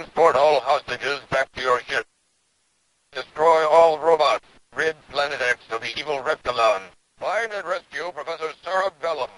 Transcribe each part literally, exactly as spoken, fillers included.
Transport all hostages back to your ship. Destroy all robots. Rid Planet X of the evil Reptilon. Find and rescue Professor Cerebellum.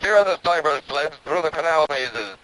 Steer the cyber sleds through the canal mazes.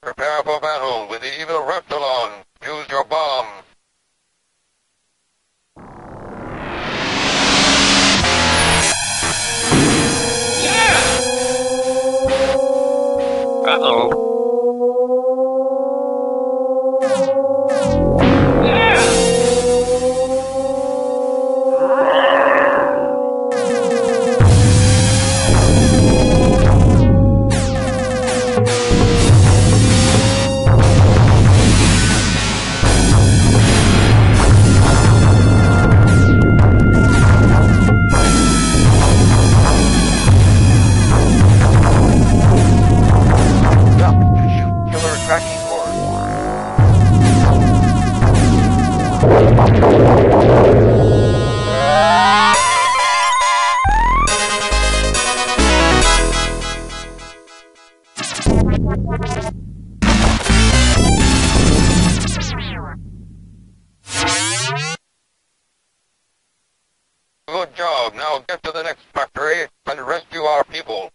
Prepare for battle with the evil Reptilon. Use your bomb. Yeah! Uh-oh. Good job. Now get to the next factory and rescue our people.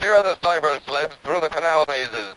Steer the cyber sleds through the canal mazes.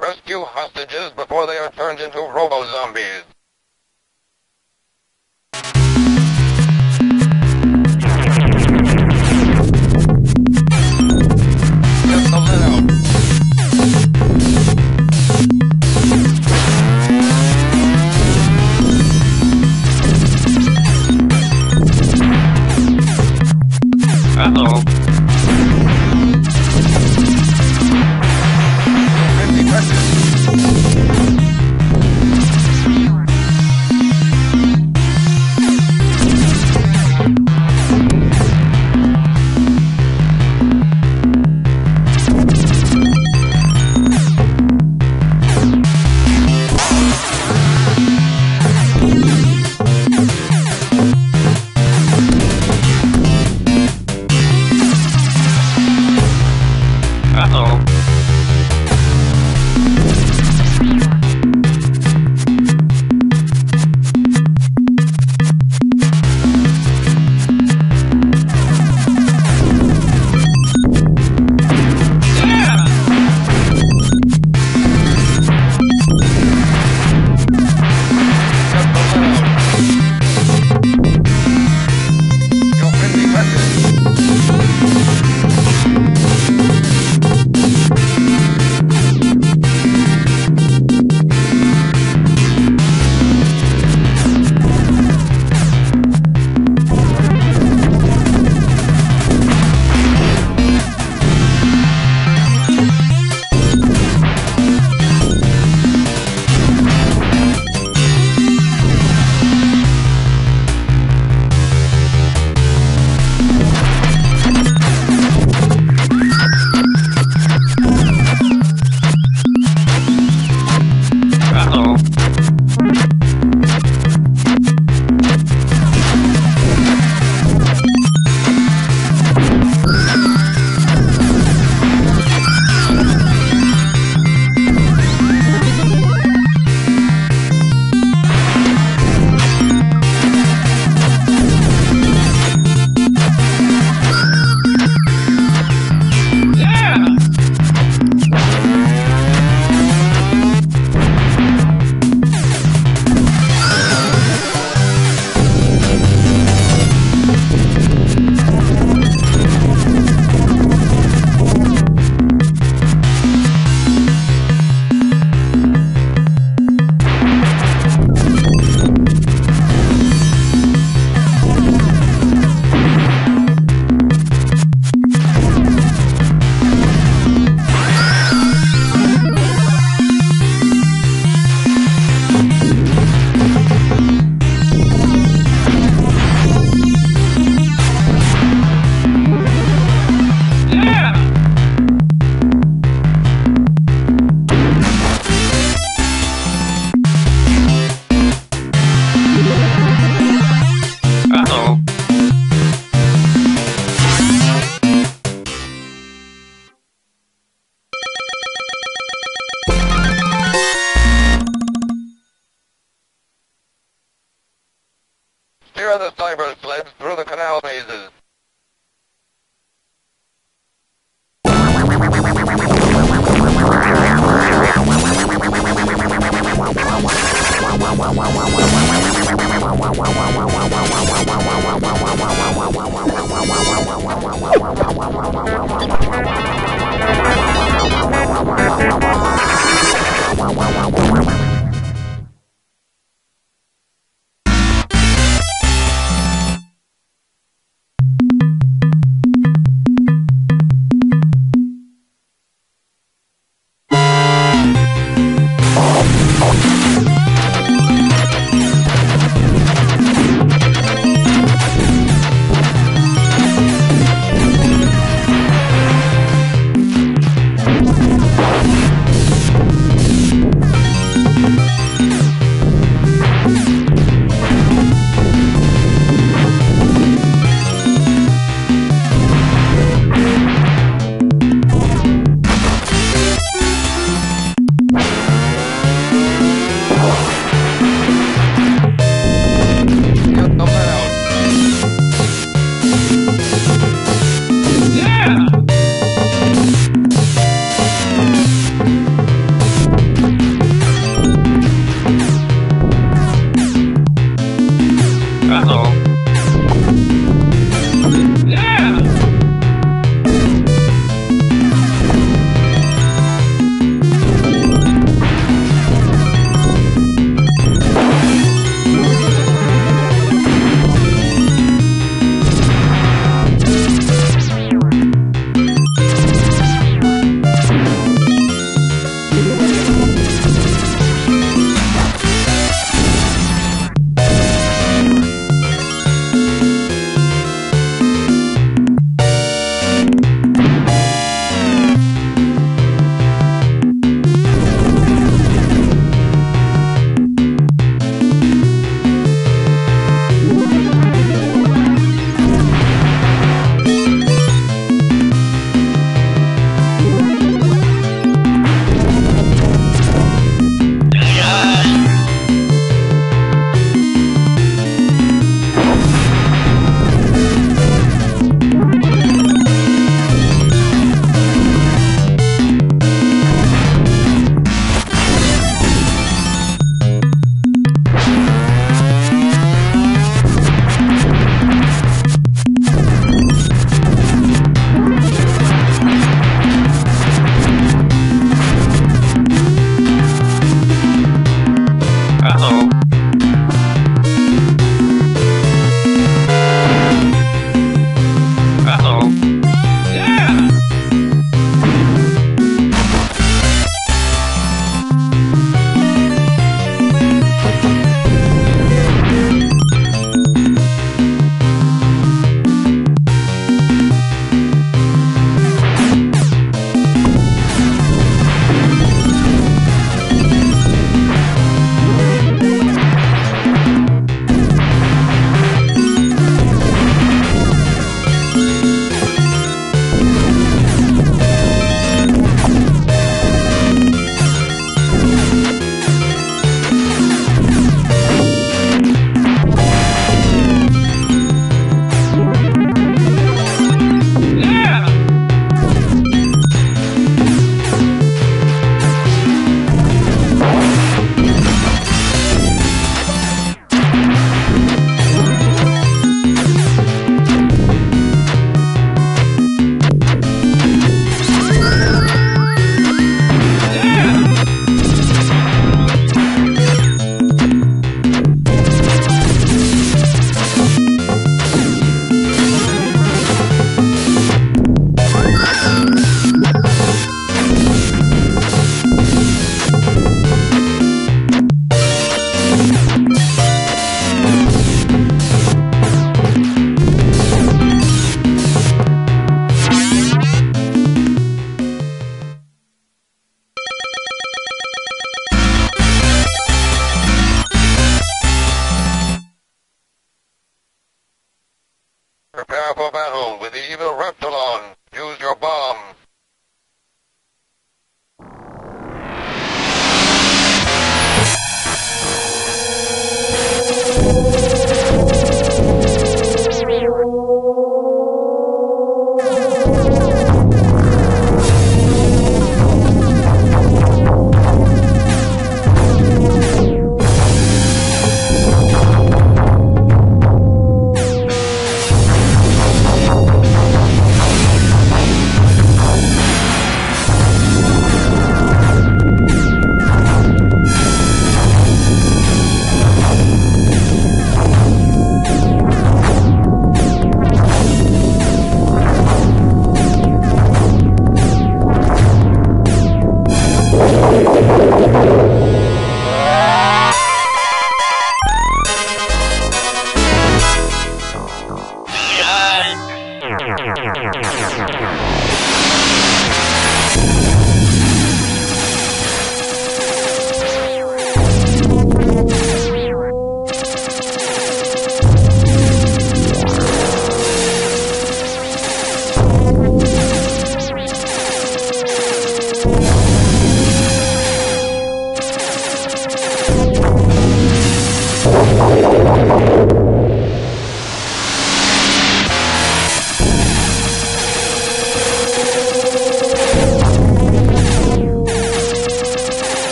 Rescue hostages before they are turned into robo-zombies. Hello. Been detected.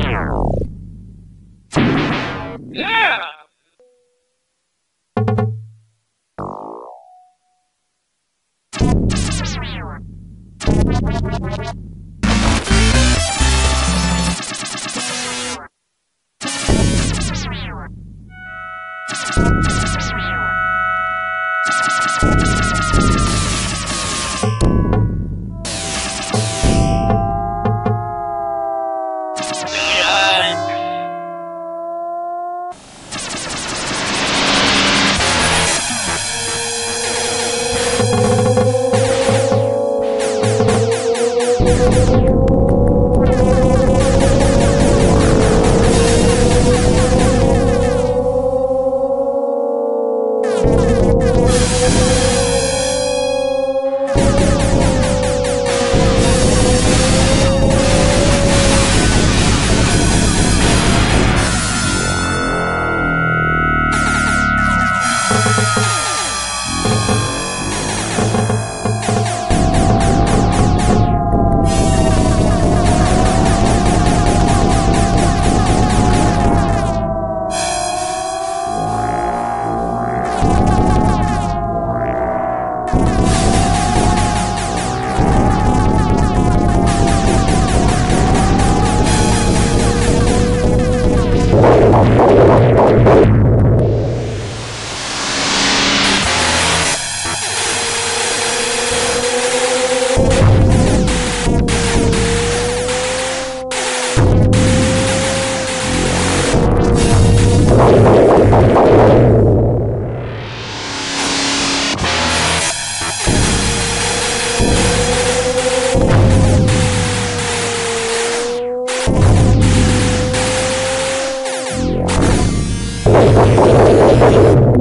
Yeah! Thank you.